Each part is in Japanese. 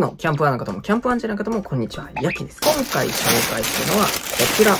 僕のキャンプアンの方もキャンプアンじゃない方もこんにちは、ヤキです。今回紹介するのはこちら。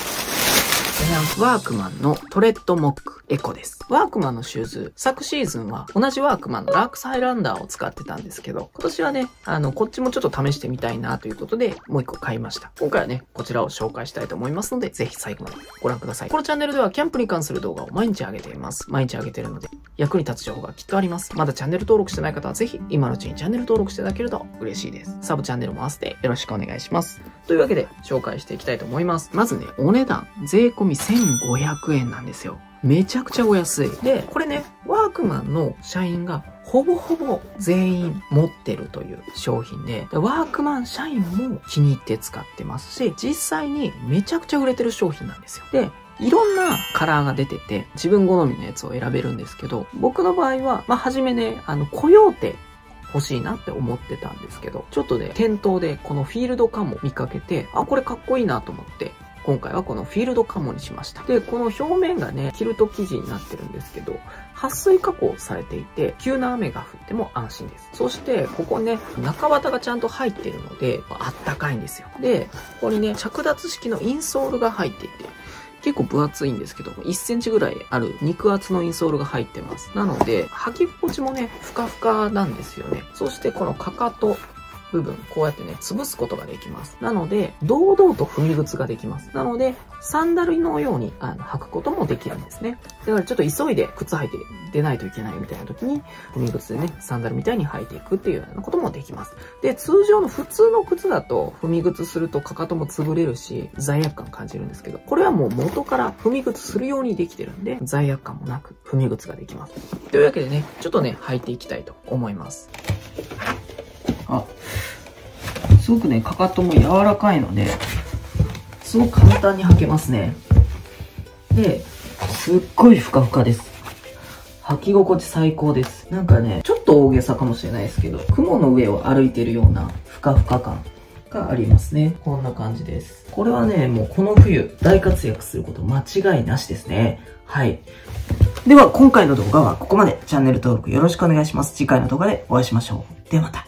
ワークマンのトレッドモックエコです。ワークマンのシューズ、昨シーズンは同じワークマンのダークスハイランダーを使ってたんですけど、今年はね、こっちもちょっと試してみたいなということで、もう一個買いました。今回はね、こちらを紹介したいと思いますので、ぜひ最後までご覧ください。このチャンネルではキャンプに関する動画を毎日上げています。毎日上げているので、役に立つ情報がきっとあります。まだチャンネル登録してない方は、ぜひ今のうちにチャンネル登録していただけると嬉しいです。サブチャンネルも合わせてよろしくお願いします。というわけで、紹介していきたいと思います。まずね、お値段、税込み1500円なんですよ。めちゃくちゃお安い。で、これね、ワークマンの社員がほぼほぼ全員持ってるという商品で、ワークマン社員も気に入って使ってますし、実際にめちゃくちゃ売れてる商品なんですよ。で、いろんなカラーが出てて、自分好みのやつを選べるんですけど、僕の場合は、初めね、コヨーテ欲しいなって思ってたんですけど、ちょっとね、店頭でこのフィールドカモ見かけて、あ、これかっこいいなと思って、今回はこのフィールドカモにしました。で、この表面がね、キルト生地になってるんですけど、撥水加工されていて、急な雨が降っても安心です。そして、ここね、中綿がちゃんと入ってるので、あったかいんですよ。で、ここにね、着脱式のインソールが入っていて、結構分厚いんですけど、1センチぐらいある肉厚のインソールが入ってます。なので、履き心地もね、ふかふかなんですよね。そして、このかかと部分、こうやってね、潰すことができます。なので、堂々と踏み靴ができます。なので、サンダルのように履くこともできるんですね。だからちょっと急いで靴履いて出ないといけないみたいな時に、踏み靴でね、サンダルみたいに履いていくっていうようなこともできます。で、通常の普通の靴だと、踏み靴するとかかとも潰れるし、罪悪感感じるんですけど、これはもう元から踏み靴するようにできてるんで、罪悪感もなく踏み靴ができます。というわけでね、ちょっとね、履いていきたいと思います。あ、すごくね、かかとも柔らかいので、すごく簡単に履けますね。で、すっごいふかふかです。履き心地最高です。なんかね、ちょっと大げさかもしれないですけど、雲の上を歩いているようなふかふか感がありますね。こんな感じです。これはね、もうこの冬、大活躍すること間違いなしですね。はい。では、今回の動画はここまで。チャンネル登録よろしくお願いします。次回の動画でお会いしましょう。ではまた。